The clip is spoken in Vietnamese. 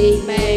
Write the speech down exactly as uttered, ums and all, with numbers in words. Amen.